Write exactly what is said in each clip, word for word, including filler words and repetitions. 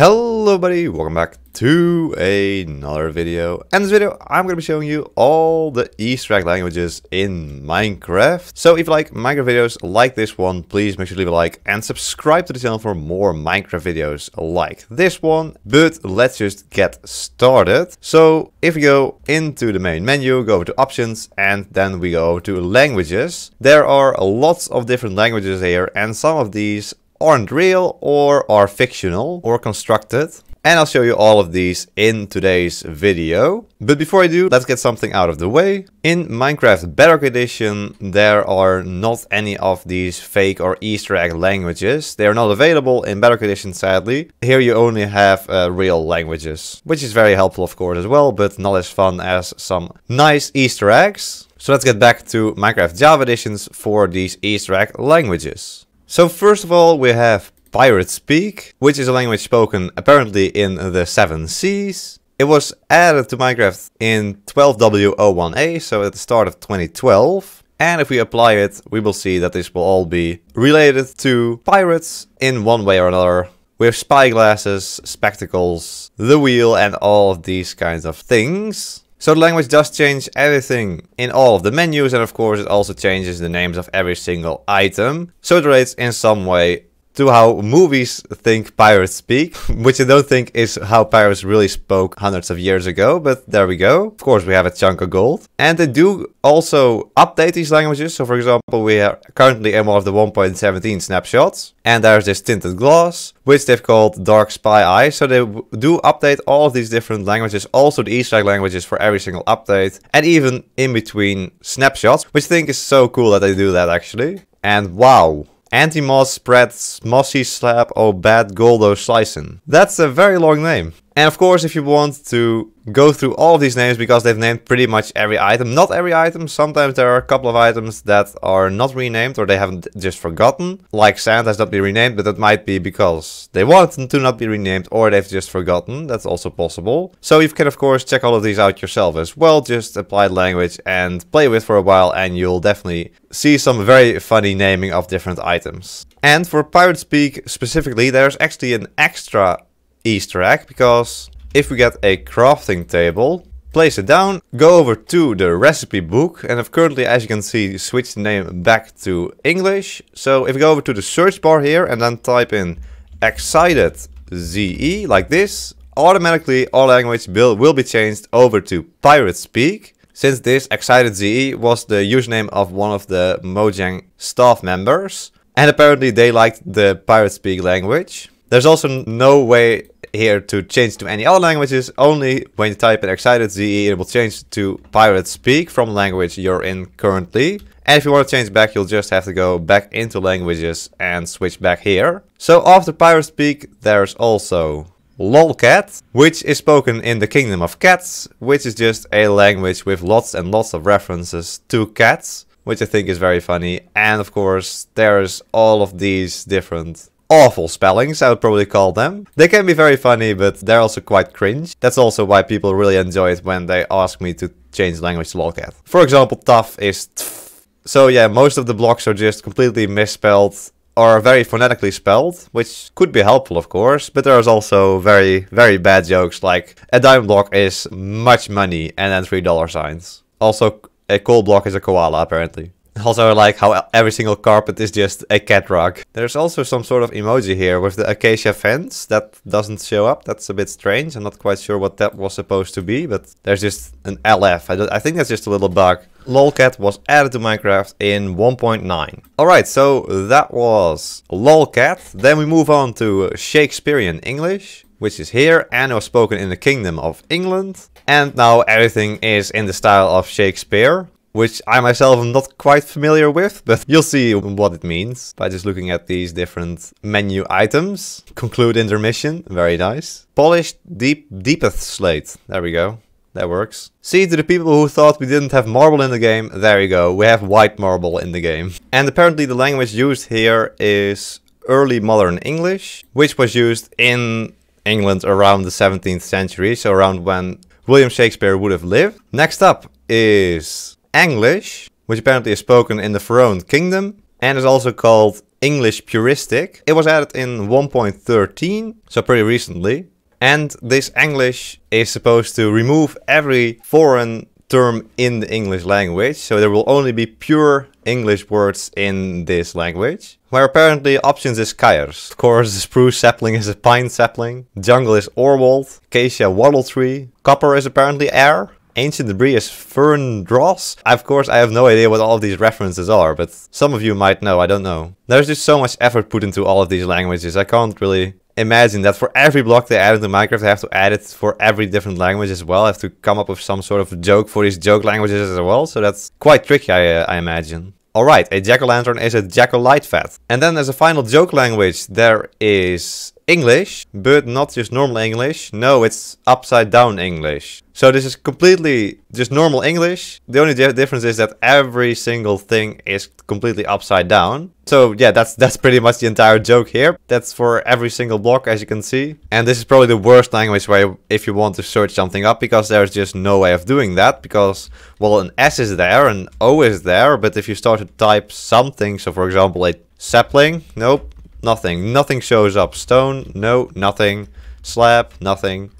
Hello everybody, welcome back to another video. And in this video I'm going to be showing you all the Easter egg languages in Minecraft. So if you like Minecraft videos like this one, please make sure to leave a like and subscribe to the channel for more Minecraft videos like this one. But let's just get started. So if we go into the main menu, go over to options and then we go to languages. There are lots of different languages here and some of these aren't real or are fictional or constructed, and I'll show you all of these in today's video. But before I do, let's get something out of the way. In Minecraft Bedrock Edition there are not any of these fake or Easter egg languages. They are not available in Bedrock Edition, sadly. Here you only have uh, real languages, which is very helpful of course as well, but not as fun as some nice Easter eggs. So let's get back to Minecraft Java Editions for these Easter egg languages. So first of all we have Pirate Speak, which is a language spoken apparently in the Seven Seas. It was added to Minecraft in twelve W zero one A, so at the start of twenty twelve. And if we apply it, we will see that this will all be related to pirates in one way or another. We have spyglasses, spectacles, the wheel and all of these kinds of things. So the language does change everything in all of the menus, and of course it also changes the names of every single item. So it relates in some way to how movies think pirates speak, which I don't think is how pirates really spoke hundreds of years ago, but there we go. Of course we have a chunk of gold. And they do also update these languages. So for example, we are currently in one of the one point seventeen snapshots. And there's this tinted glass, which they've called Dark Spy Eye. So they do update all of these different languages, also the Easter egg languages for every single update. And even in between snapshots, which I think is so cool that they do that actually. And wow. Anti-moss spreads mossy slab o bad goldo slicin. That's a very long name. And of course if you want to go through all of these names, because they've named pretty much every item. Not every item, sometimes there are a couple of items that are not renamed or they haven't just forgotten. Like sand has not been renamed, but that might be because they wanted to not be renamed or they've just forgotten. That's also possible. So you can of course check all of these out yourself as well. Just apply the language and play with for a while and you'll definitely see some very funny naming of different items. And for Pirate Speak specifically, there's actually an extra Easter egg, because if we get a crafting table, place it down, go over to the recipe book, and I've currently, as you can see, switched the name back to English. So if we go over to the search bar here and then type in Excited Ze, like this, automatically our language will be changed over to Pirate Speak, since this Excited Ze was the username of one of the Mojang staff members, and apparently they liked the Pirate Speak language. There's also no way here to change to any other languages. Only when you type in Excited Ze, it will change to Pirate Speak from language you're in currently. And if you want to change back, you'll just have to go back into languages and switch back here. So after Pirate Speak, there's also lolcat, which is spoken in the Kingdom of Cats, which is just a language with lots and lots of references to cats, which I think is very funny. And of course, there's all of these different awful spellings, I would probably call them. They can be very funny, but they're also quite cringe. That's also why people really enjoy it when they ask me to change language to lolcat. For example, tough is tf. So yeah, most of the blocks are just completely misspelled or very phonetically spelled, which could be helpful of course, but there's also very, very bad jokes, like a diamond block is much money and then three dollar signs. Also, a coal block is a koala apparently. Also, like how every single carpet is just a cat rug. There's also some sort of emoji here with the acacia fence that doesn't show up. That's a bit strange. I'm not quite sure what that was supposed to be, but there's just an L F. I, don't, I think that's just a little bug. Lolcat was added to Minecraft in one point nine. Alright, so that was lolcat. Then we move on to Shakespearean English, which is here and was spoken in the Kingdom of England. And now everything is in the style of Shakespeare, which I myself am not quite familiar with, but you'll see what it means by just looking at these different menu items. Conclude intermission, very nice. Polished deep deepeth slate, there we go, that works. See, to the people who thought we didn't have marble in the game, there you go, we have white marble in the game. And apparently the language used here is Early Modern English, which was used in England around the seventeenth century, so around when William Shakespeare would have lived. Next up is English, which apparently is spoken in the Faroe Kingdom, and is also called English Puristic. It was added in one point thirteen, so pretty recently. And this English is supposed to remove every foreign term in the English language, so there will only be pure English words in this language. Where apparently options is Kairos. Of course, the spruce sapling is a pine sapling, jungle is Orwald, acacia wattle tree, copper is apparently air, ancient debris is fern dross. Of course, I have no idea what all of these references are, but some of you might know, I don't know. There's just so much effort put into all of these languages, I can't really imagine that for every block they added to Minecraft, they have to add it for every different language as well. I have to come up with some sort of joke for these joke languages as well, so that's quite tricky, I, uh, I imagine. Alright, a jack-o'-lantern is a jack-o'-light fat. And then as a final joke language, there is English, but not just normal English. No, it's upside-down English. So this is completely just normal English. The only di difference is that every single thing is completely upside down. So yeah, that's that's pretty much the entire joke here. That's for every single block, as you can see. And this is probably the worst language where if you want to search something up, because there's just no way of doing that, because, well, an S is there, an O is there, but if you start to type something, so for example, a sapling, nope, nothing. Nothing shows up. Stone, no, nothing. Slab, nothing.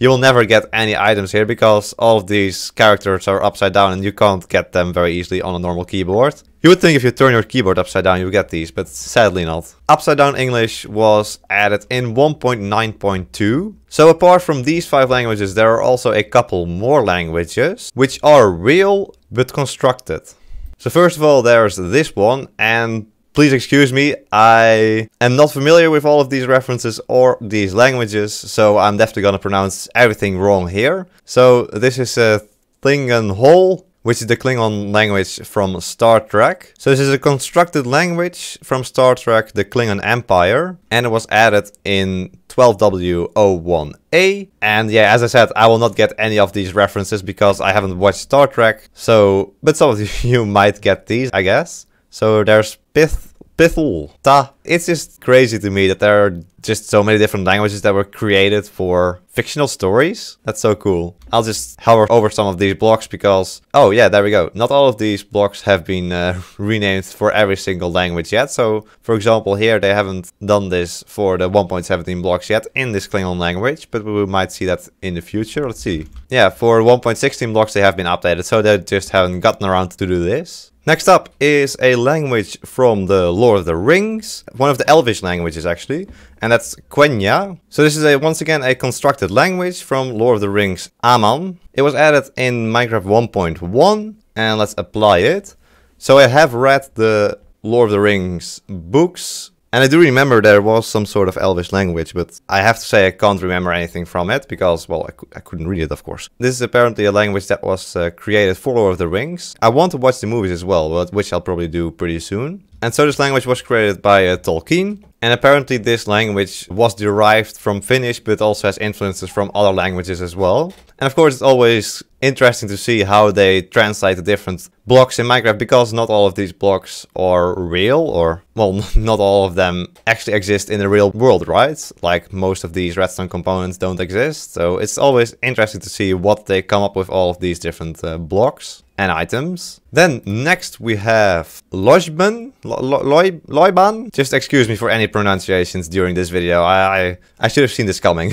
You will never get any items here, because all of these characters are upside down and you can't get them very easily on a normal keyboard. You would think if you turn your keyboard upside down, you get these, but sadly not. Upside down English was added in one point nine point two. So apart from these five languages, there are also a couple more languages, which are real, but constructed. So first of all, there's this one, and please excuse me, I am not familiar with all of these references or these languages, so I'm definitely gonna pronounce everything wrong here. So this is a Klingon hol, which is the Klingon language from Star Trek. So this is a constructed language from Star Trek, the Klingon Empire, and it was added in twelve W zero one A. And yeah, as I said, I will not get any of these references because I haven't watched Star Trek, so, but some of you might get these, I guess. So there's Pith, Pithul, Ta. It's just crazy to me that there are just so many different languages that were created for fictional stories. That's so cool. I'll just hover over some of these blocks because, oh yeah, there we go. Not all of these blocks have been uh, renamed for every single language yet. So, for example, here they haven't done this for the one point seventeen blocks yet in this Klingon language, but we might see that in the future. Let's see. Yeah, for one point sixteen blocks they have been updated, so they just haven't gotten around to do this. Next up is a language from the Lord of the Rings, one of the Elvish languages actually, and that's Quenya. So this is a once again a constructed language from Lord of the Rings Aman. It was added in Minecraft one point one, and let's apply it. So I have read the Lord of the Rings books, and I do remember there was some sort of Elvish language, but I have to say I can't remember anything from it because, well, I, cu I couldn't read it, of course. This is apparently a language that was uh, created for Lord of the Rings. I want to watch the movies as well, but which I'll probably do pretty soon. And so this language was created by uh, Tolkien. And apparently this language was derived from Finnish, but also has influences from other languages as well. And of course, it's always interesting to see how they translate the different blocks in Minecraft, because not all of these blocks are real, or, well, not all of them actually exist in the real world, right? Like, most of these redstone components don't exist, so it's always interesting to see what they come up with all of these different uh, blocks and items. Then next we have Lojban, Lojban. Just excuse me for any pronunciations during this video, I, I, I should have seen this coming.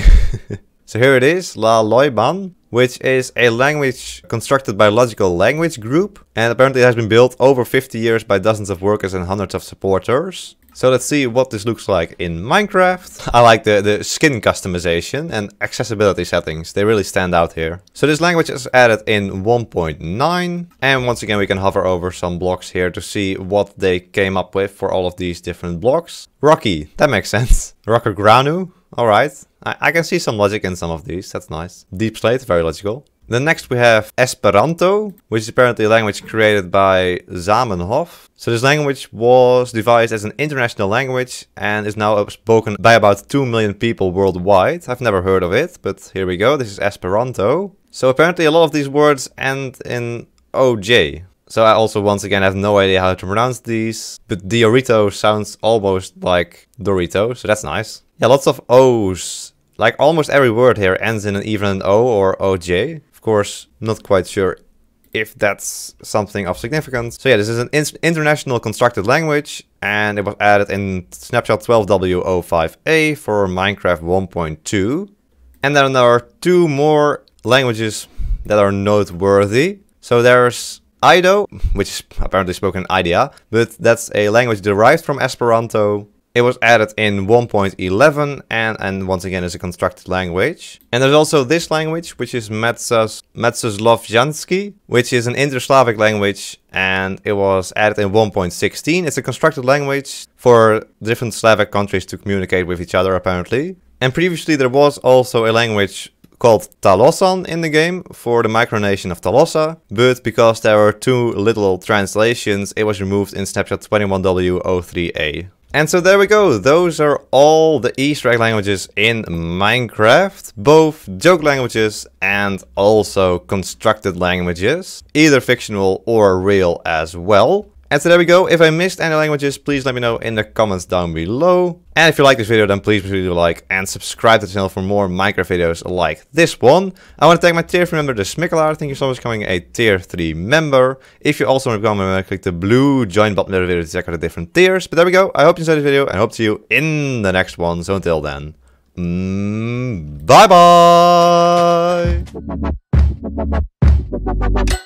So here it is, La Lojban, which is a language constructed by Logical Language Group, and apparently it has been built over fifty years by dozens of workers and hundreds of supporters. So let's see what this looks like in Minecraft. I like the, the skin customization and accessibility settings, they really stand out here. So this language is added in one point nine, and once again we can hover over some blocks here to see what they came up with for all of these different blocks. Rocky, that makes sense. Rocker Granu, alright. I can see some logic in some of these, that's nice. Deep Slate, very logical. Then next we have Esperanto, which is apparently a language created by Zamenhof. So this language was devised as an international language and is now spoken by about two million people worldwide. I've never heard of it, but here we go, this is Esperanto. So apparently a lot of these words end in O J. So I also once again have no idea how to pronounce these, but Diorito sounds almost like Dorito, so that's nice. Yeah, lots of O's. Like, almost every word here ends in an even an O or O J. Of course, not quite sure if that's something of significance. So yeah, this is an international constructed language, and it was added in snapshot twelve W zero five A for Minecraft one point two. And then there are two more languages that are noteworthy. So there's Ido, which is apparently spoken in India, but that's a language derived from Esperanto. It was added in one point eleven and, and once again is a constructed language. And there's also this language, which is Metsislovjanski, which is an Indo-Slavic language, and it was added in one point sixteen. It's a constructed language for different Slavic countries to communicate with each other, apparently. And previously there was also a language called Talosan in the game for the micronation of Talosa, but because there were too little translations, it was removed in snapshot twenty-one W zero three A. And so there we go, those are all the Easter egg languages in Minecraft, both joke languages and also constructed languages, either fictional or real as well. And so there we go, if I missed any languages, please let me know in the comments down below. And if you like this video, then please be sure to like and subscribe to the channel for more Minecraft videos like this one. I want to thank my tier three member, the Smikkelaar. Thank you so much for becoming a tier three member. If you also want to become a member, click the blue join button below the video to check out the different tiers. But there we go. I hope you enjoyed this video and hope to see you in the next one. So until then, mm, bye bye!